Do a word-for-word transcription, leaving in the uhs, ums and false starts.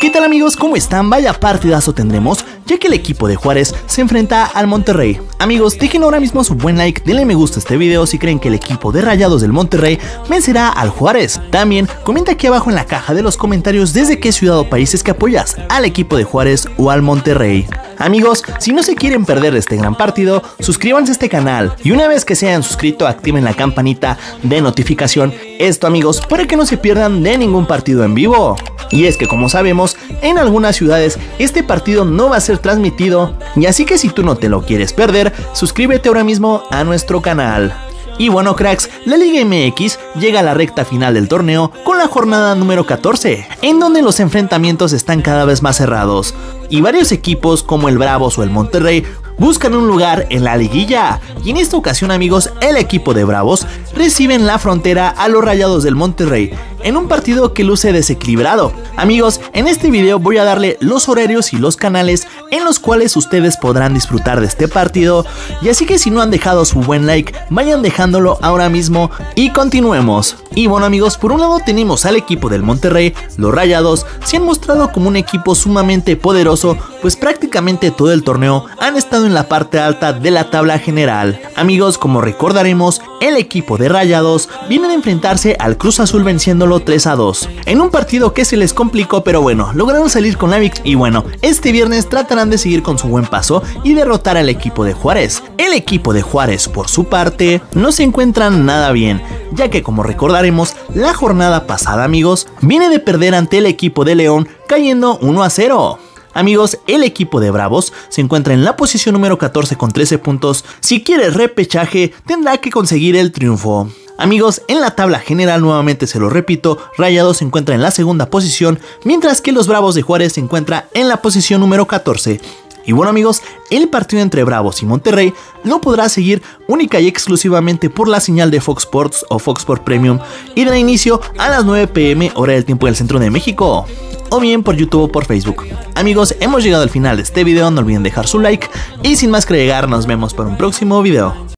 ¿Qué tal amigos? ¿Cómo están? Vaya partidazo tendremos, ya que el equipo de Juárez se enfrenta al Monterrey. Amigos, dejen ahora mismo su buen like, denle me gusta a este video si creen que el equipo de Rayados del Monterrey vencerá al Juárez. También comenta aquí abajo en la caja de los comentarios desde qué ciudad o país es que apoyas, al equipo de Juárez o al Monterrey. Amigos, si no se quieren perder este gran partido, suscríbanse a este canal y una vez que se hayan suscrito activen la campanita de notificación. Esto amigos, para que no se pierdan de ningún partido en vivo. Y es que como sabemos, en algunas ciudades este partido no va a ser transmitido, y así que si tú no te lo quieres perder, suscríbete ahora mismo a nuestro canal. Y bueno cracks, la Liga M X llega a la recta final del torneo con la jornada número catorce, en donde los enfrentamientos están cada vez más cerrados, y varios equipos como el Bravos o el Monterrey buscan un lugar en la liguilla, y en esta ocasión amigos el equipo de Bravos recibe en la frontera a los Rayados del Monterrey en un partido que luce desequilibrado. Amigos, en este video voy a darle los horarios y los canales en los cuales ustedes podrán disfrutar de este partido, y así que si no han dejado su buen like vayan dejándolo ahora mismo y continuemos. Y bueno amigos, por un lado tenemos al equipo del Monterrey. Los Rayados se han mostrado como un equipo sumamente poderoso, pues prácticamente todo el torneo han estado en la parte alta de la tabla general. Amigos, como recordaremos, el equipo de Rayados viene de enfrentarse al Cruz Azul venciéndolo tres a dos en un partido que se les complicó, pero bueno, lograron salir con la victoria. Y bueno, este viernes tratarán de seguir con su buen paso y derrotar al equipo de Juárez. El equipo de Juárez, por su parte, no se encuentran nada bien, ya que como recordaremos, la jornada pasada amigos, viene de perder ante el equipo de León cayendo uno a cero. Amigos, el equipo de Bravos se encuentra en la posición número catorce con trece puntos. Si quiere repechaje, tendrá que conseguir el triunfo. Amigos, en la tabla general nuevamente se lo repito, Rayados se encuentra en la segunda posición, mientras que los Bravos de Juárez se encuentra en la posición número catorce. Y bueno amigos, el partido entre Bravos y Monterrey lo podrá seguir única y exclusivamente por la señal de Fox Sports o Fox Sports Premium, y dará inicio a las nueve pm hora del tiempo del centro de México, o bien por YouTube o por Facebook. Amigos, hemos llegado al final de este video, no olviden dejar su like, y sin más que agregar, nos vemos para un próximo video.